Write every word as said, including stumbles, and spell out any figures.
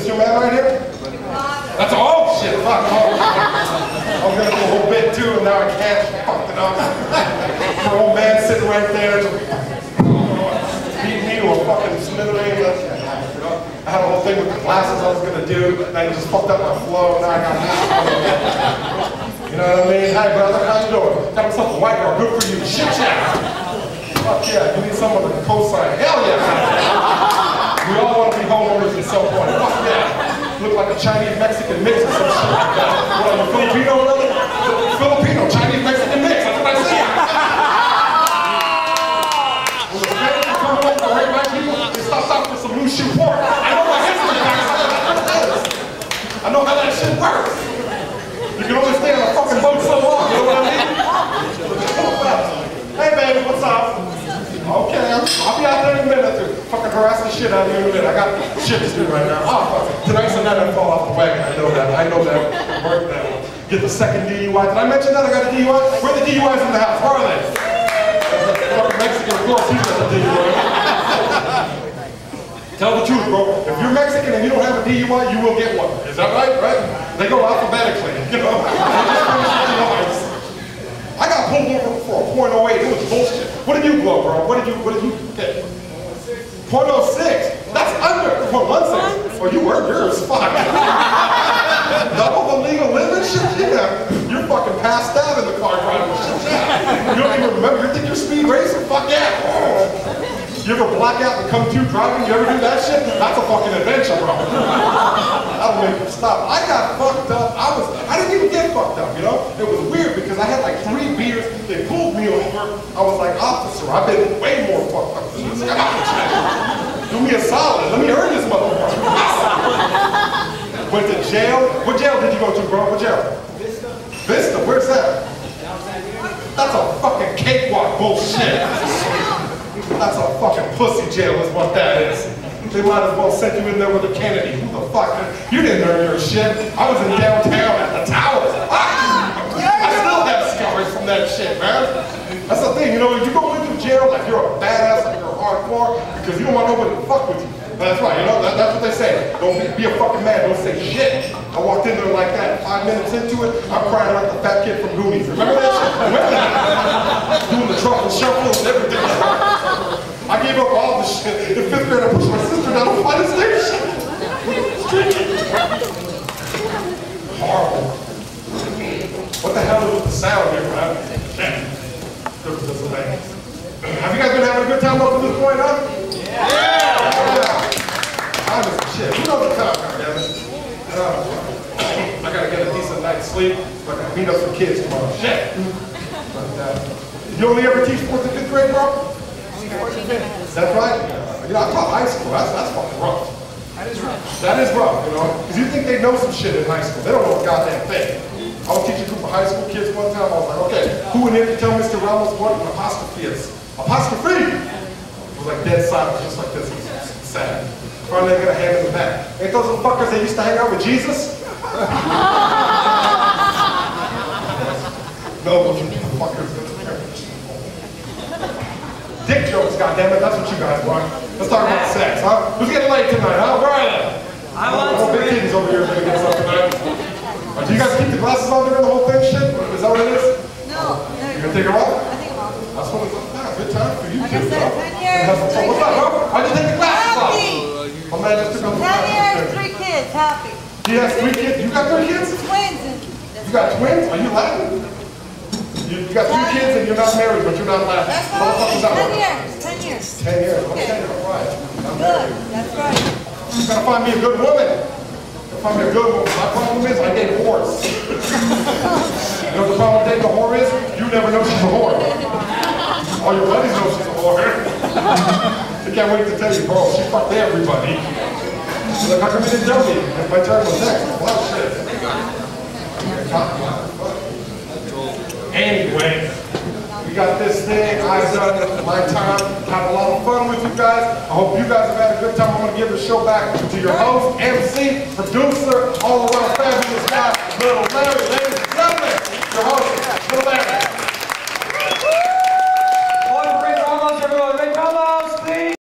Is this your man right here? That's all? Shit, fuck. I was gonna do a whole bit too, and now I can't. Fucked it up. Your old man sitting right there, beating me to a fucking smithereens. I had a whole thing with the classes I was gonna do, and I just fucked up my flow, and now I got you know what I mean? Hi brother, how you doing? Got myself a white girl, good for you. Shit, yeah. Fuck yeah, you need someone to co-sign. Hell yeah. We all want to be homeowners at some point. Fuck yeah. Look like a Chinese-Mexican mix or some shit like that. What, I'm a Filipino brother? Filipino, Chinese-Mexican mix. That's what I see. When the man come home for white black people, they stopped out for some loose shoe pork. I know my history, guys. I know how that shit works. You can only stay on a fucking boat so long, you know what I mean? Hey baby, what's up? Okay, I'll be out there in a minute to fucking harass the shit out of you in a minute. I got shit to do right now. Oh, fuck. Tonight's the night I fall off the wagon. I know that. I know that. Work that one. Get the second D U I. Did I mention that I got a D U I? Where are the D U Is in the house? Where are they? That's the fucking Mexican, of course, he's got the D U I. Tell the truth, bro. If you're Mexican and you don't have a D U I, you will get one. Is that right? Right? They go alphabetically, you know? I got pulled over for a point oh eight. It was bullshit. What did you blow, bro? What did you, what did you get? point oh six. That's under point one six. Well, you were, you're as fuck. Double the legal limit? Shit, yeah. You're fucking passed out in the car driving. Shit, yeah. You don't even remember. You think you're speed racing? Fuck yeah. Oh. You ever black out and come to driving? You ever do that shit? That's a fucking adventure, bro. That'll make you stop. I got fucked up. I was, I didn't even get fucked up, you know? It was weird because I had like three beers. They pulled me over. I was like, officer, I've been way more fucked up than this. Do me a solid. Let me earn this motherfucker. Went to jail. What jail did you go to, bro? What jail? Vista. Vista? Where's that? That's a fucking cakewalk bullshit. That's a fucking pussy jail is what that is. They might as well send you in there with a Kennedy. Who the fuck? You didn't earn your shit. I was in downtown at the towers. Ah! I still have scars from that shit, man. That's the thing, you know, if you go into jail like you're a badass, like you're hardcore, because you don't want nobody to fuck with you. That's right, you know, that, that's what they say. Don't be, be a fucking man, don't say shit. I walked in there like that, five minutes into it, I'm crying like the fat kid from Goonies. Remember that shit? Remember that? Doing the truffle shuffle and everything. I gave up all the shit. In fifth grade, I pushed my sister down a flight of stairs. Horrible. What the hell is with the sound here, man? Have you guys been having a good time up to this point, huh? Yeah! Yeah. I'm just shit. Who knows the time, goddammit? Uh, I gotta get a decent night's sleep, so I can beat up some kids tomorrow. Shit! But, uh, you only ever teach fourth and fifth grade, bro? That's right. You know, I taught high school. That's, that's fucking rough. That is rough. That is rough, you know? Because you think they know some shit in high school. They don't know a goddamn thing. I was teaching a group of high school kids one time. I was like, okay, who in here can tell Mister Ramos what an apostrophe is? Apostrophe! It was like dead silence, just like this. It was sad. Finally, I got a hand in the back. Ain't those little fuckers that used to hang out with Jesus? No, those fuckers. Dick jokes, goddammit, that's what you guys want. Let's talk about sex, huh? Who's getting laid tonight, huh? Where are they? I want oh, big titties over here gonna get some tonight. Do you guys keep the glasses on during the whole thing, shit? Is that what it is? No. You gonna take them off? I think I'm off. That's what it's like. Nah, good time for you like kids, huh? What's up, bro? Why'd you take the glasses off? My man just took off the glasses. Happy three kids, happy. He has three kids? You got three kids? Twins. You got twins? Are you laughing? You, you got two kids and you're not married, but you're not laughing. That's right. Ten years. Ten years. Ten years. Okay, okay. All right. I'm married. That's right. You gotta find me a good woman. You gotta find me a good woman. My problem is I date whores. You know what the problem with dating a whore is? You never know she's a whore. All your buddies know she's a whore. They can't wait to tell you, bro, she fucked everybody. She's like, how come you didn't tell me? If my turn was next, well, shit. I'm gonna Anyway, we got this thing. I've done my time. Had a lot of fun with you guys. I hope you guys have had a good time. I'm going to give the show back to your host, M C, producer, all around fabulous guy, Little Larry. Ladies and gentlemen, your host.